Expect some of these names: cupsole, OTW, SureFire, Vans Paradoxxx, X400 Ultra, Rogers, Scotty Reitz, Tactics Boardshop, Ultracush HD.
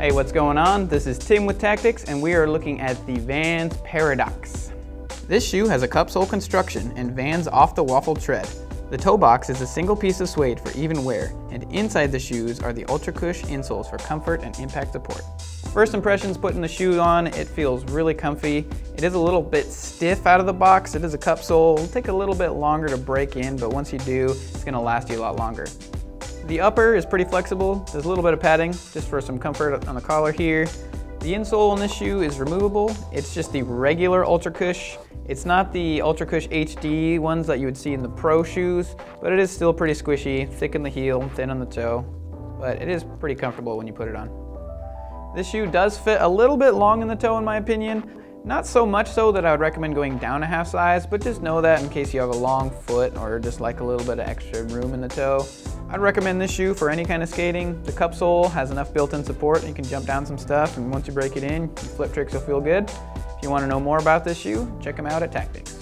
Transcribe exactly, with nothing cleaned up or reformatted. Hey, what's going on? This is Tim with Tactics, and we are looking at the Vans Paradoxxx. This shoe has a cupsole construction and Vans off-the-waffle tread. The toe box is a single piece of suede for even wear, and inside the shoes are the Ultracush insoles for comfort and impact support. First impressions putting the shoe on, it feels really comfy. It is a little bit stiff out of the box. It is a cupsole. It'll take a little bit longer to break in, but once you do, it's gonna last you a lot longer. The upper is pretty flexible. There's a little bit of padding just for some comfort on the collar here. The insole on this shoe is removable. It's just the regular Ultracush. It's not the Ultracush H D ones that you would see in the pro shoes, but it is still pretty squishy, thick in the heel, thin on the toe, but it is pretty comfortable when you put it on. This shoe does fit a little bit long in the toe in my opinion. Not so much so that I would recommend going down a half size, but just know that in case you have a long foot or just like a little bit of extra room in the toe. I'd recommend this shoe for any kind of skating. The cupsole has enough built-in support. You can jump down some stuff, and once you break it in, your flip tricks will feel good. If you want to know more about this shoe, check them out at Tactics.